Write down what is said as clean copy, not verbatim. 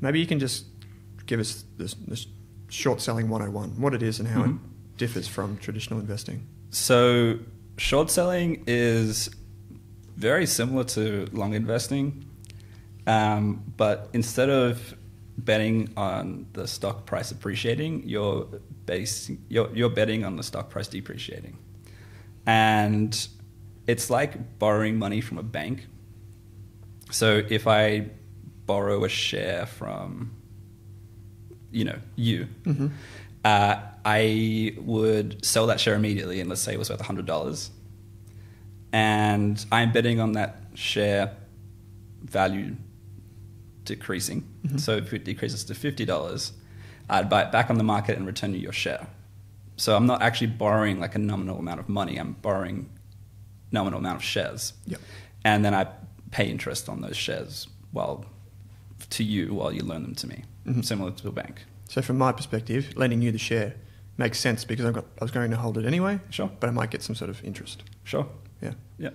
Maybe you can just give us this short selling 101, what it is and how it differs from traditional investing. So short selling is very similar to long investing, but instead of betting on the stock price appreciating, you're betting on the stock price depreciating. And it's like borrowing money from a bank. So if I borrow a share from, you, I would sell that share immediately, and let's say it was worth $100. And I'm betting on that share value decreasing. So if it decreases to $50, I'd buy it back on the market and return you your share. So I'm not actually borrowing like a nominal amount of money. I'm borrowing nominal amount of shares. Yep. And then I pay interest on those shares while you loan them to me, similar to a bank. So from my perspective, lending you the share makes sense because I was going to hold it anyway. Sure. But I might get some sort of interest. Sure. Yeah. Yeah.